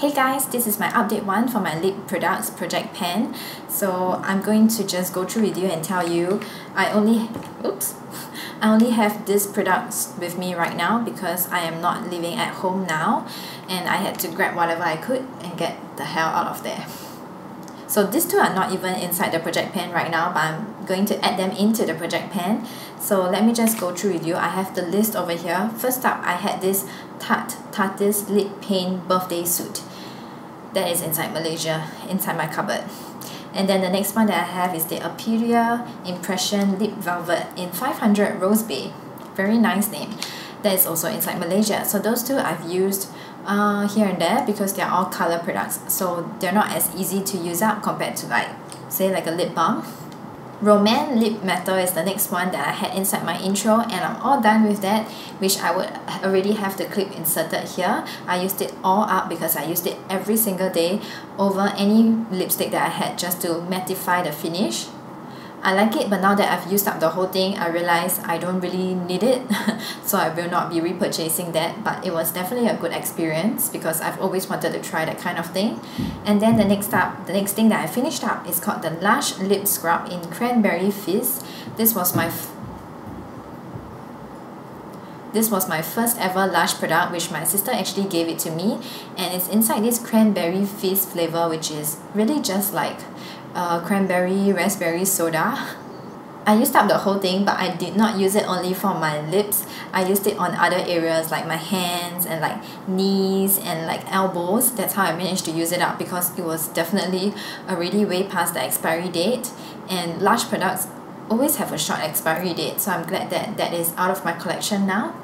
Hey guys, this is my update one for my lip products project pen. So I'm going to just go through with you and tell you I only have these products with me right now because I am not living at home now and I had to grab whatever I could and get the hell out of there. So these two are not even inside the project pen right now, but I'm going to add them into the project pen. So let me just go through with you. I have the list over here. First up, I had this Tarte Tarteist Lip Paint birthday suit. That is inside Malaysia, inside my cupboard. And then the next one that I have is the Aperire Impression Lip Velvet in 500 Rose Bay. Very nice name. That is also inside Malaysia. So those two I've used here and there because they're all color products, so they're not as easy to use up compared to like a lip balm. Romand Lip Matter is the next one that I had inside my intro, and I'm all done with that, which I would already have the clip inserted here. I used it all up because I used it every single day over any lipstick that I had just to mattify the finish. I like it, but now that I've used up the whole thing, I realize I don't really need it, so I will not be repurchasing that, but it was definitely a good experience because I've always wanted to try that kind of thing. And then the next thing that I finished up is called the Lush Lip Scrub in Cranberry Fizz. This was my first ever Lush product, which my sister actually gave it to me, and it's inside this Cranberry Fizz flavor, which is really just like cranberry raspberry soda. I used up the whole thing, but I did not use it only for my lips. I used it on other areas like my hands and like knees and like elbows. That's how I managed to use it up because it was definitely already way past the expiry date, and Lush products always have a short expiry date, so I'm glad that that is out of my collection now.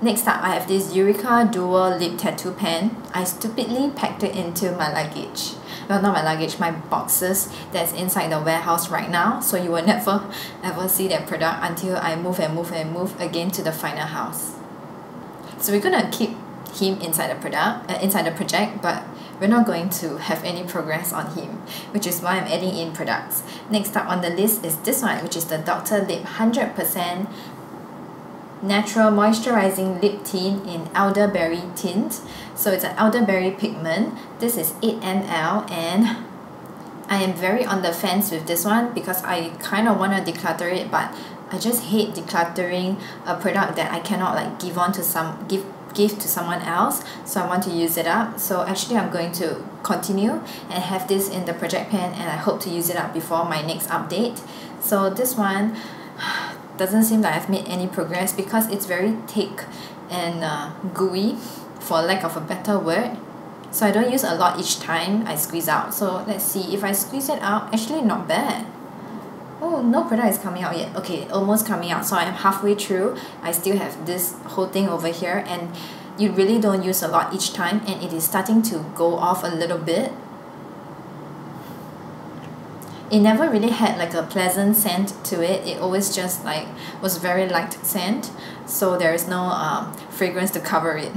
Next up, I have this Yurica Dual Lip Tattoo Pen. I stupidly packed it into my luggage. Well, not my luggage, my boxes that's inside the warehouse right now. So you will never ever see that product until I move and move and move again to the final house. So we're gonna keep him inside the product, inside the project, but we're not going to have any progress on him, which is why I'm adding in products. Next up on the list is this one, which is the Dr. Lip 100% Natural Moisturizing Lip Tint in Elderberry Tint. So it's an elderberry pigment. This is 8 ml, and I am very on the fence with this one because I kind of want to declutter it, but I just hate decluttering a product that I cannot like give to someone else, so I want to use it up. So actually I'm going to continue and have this in the project pen, and I hope to use it up before my next update. So this one doesn't seem like I've made any progress because it's very thick and gooey, for lack of a better word. So I don't use a lot each time I squeeze out. So let's see if I squeeze it out. Actually not bad. Oh, no product is coming out yet. Okay, almost coming out. So I'm halfway through. I still have this whole thing over here, and you really don't use a lot each time, and it is starting to go off a little bit. It never really had like a pleasant scent to it. It always just like was very light scent, so there is no fragrance to cover it.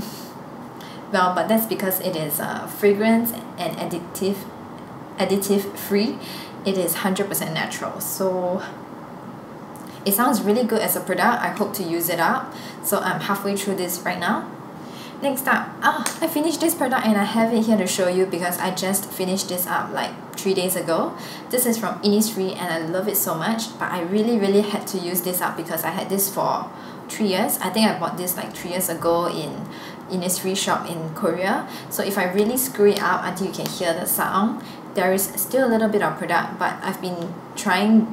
Well, but that's because it is fragrance and additive free. It is 100% natural, so it sounds really good as a product. I hope to use it up. So I'm halfway through this right now. Next up, I finished this product and I have it here to show you because I just finished this up like 3 days ago. This is from Innisfree and I love it so much, but I really had to use this up because I had this for 3 years. I think I bought this like 3 years ago in Innisfree shop in Korea. So if I really screw it up until you can hear the sound, there is still a little bit of product, but I've been trying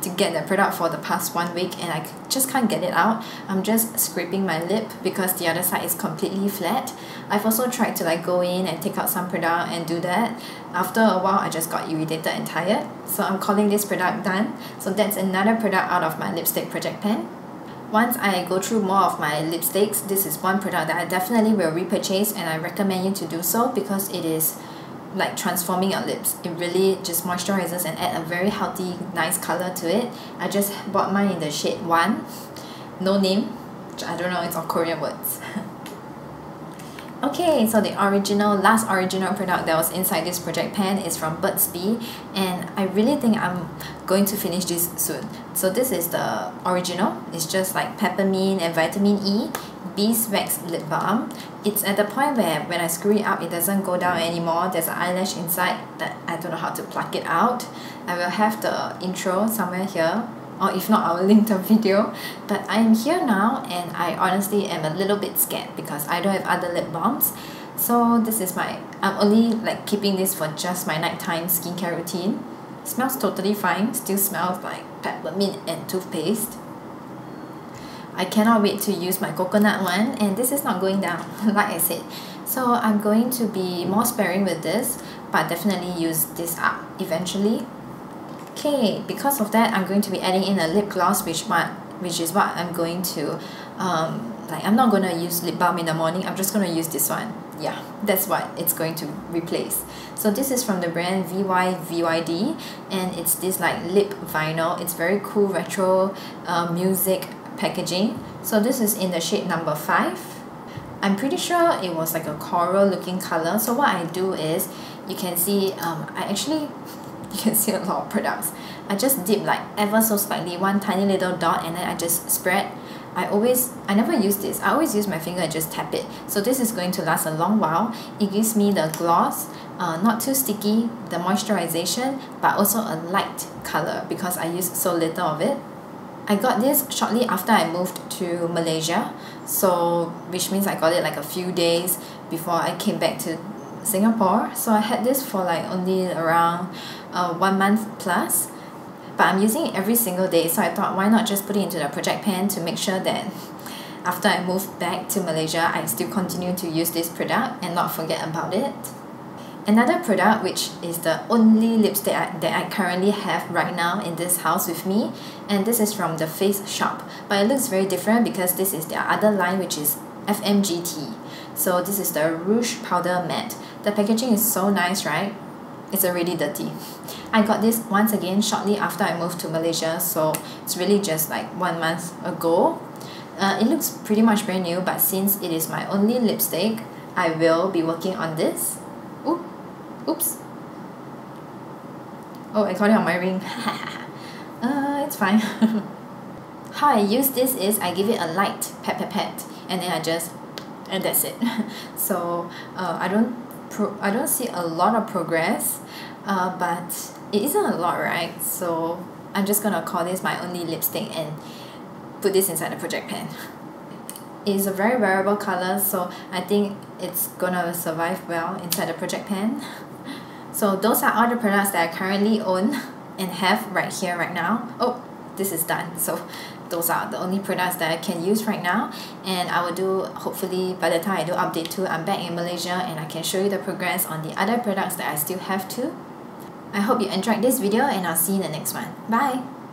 to get the product for the past 1 week and I just can't get it out. I'm just scraping my lip because the other side is completely flat. I've also tried to like go in and take out some product and do that. After a while, I just got irritated and tired. So I'm calling this product done. So that's another product out of my lipstick project pen. Once I go through more of my lipsticks, this is one product that I definitely will repurchase, and I recommend you to do so because it is like transforming your lips. It really just moisturizes and adds a very healthy, nice color to it. I just bought mine in the shade 1, no name, I don't know, it's all Korean words. Okay, so the last original product that was inside this project pen is from Burt's Bees, and I really think I'm going to finish this soon. So this is the original. It's just like peppermint and vitamin E beeswax lip balm. It's at the point where when I screw it up, it doesn't go down anymore. There's an eyelash inside that I don't know how to pluck it out. I will have the intro somewhere here, or if not, I will link the video. But I'm here now, and I honestly am a little bit scared because I don't have other lip balms. So this is my, I'm only like keeping this for just my nighttime skincare routine. It smells totally fine, still smells like peppermint and toothpaste. I cannot wait to use my coconut one, and this is not going down, like I said. So I'm going to be more sparing with this, but definitely use this up eventually. Okay, because of that, I'm going to be adding in a lip gloss, which is what I'm going to, like I'm not going to use lip balm in the morning, I'm just going to use this one. Yeah, that's what it's going to replace. So this is from the brand VY VYD, and it's this like lip vinyl. It's very cool retro music packaging. So this is in the shade number 5. I'm pretty sure it was like a coral looking color. So what I do is, you can see, you can see a lot of products. I just dip like ever so slightly, one tiny little dot, and then I just spread. I never use this. I always use my finger and just tap it. So this is going to last a long while. It gives me the gloss, not too sticky, the moisturization, but also a light color because I use so little of it. I got this shortly after I moved to Malaysia, so which means I got it like a few days before I came back to Singapore. So I had this for like only around 1 month plus, but I'm using it every single day, so I thought why not just put it into the project pen to make sure that after I move back to Malaysia, I still continue to use this product and not forget about it. Another product, which is the only lipstick that I currently have right now in this house with me, and this is from The Face Shop, but it looks very different because this is their other line, which is FMGT. So this is the Rouge Powder Matte. The packaging is so nice, right? It's already dirty. I got this once again shortly after I moved to Malaysia, so it's really just like 1 month ago. It looks pretty much brand new, but since it is my only lipstick, I will be working on this. Oops. Oh, I caught it on my ring. It's fine. How I use this is I give it a light pat, and then I just, and that's it. So I don't see a lot of progress, but it isn't a lot, right? So I'm just gonna call this my only lipstick and put this inside the project pen. It's a very wearable color, so I think it's gonna survive well inside the project pen. So those are all the products that I currently own and have right here, right now. Oh, this is done. So those are the only products that I can use right now. And I will do, hopefully, by the time I do update 2, I'm back in Malaysia and I can show you the progress on the other products that I still have too. I hope you enjoyed this video, and I'll see you in the next one. Bye!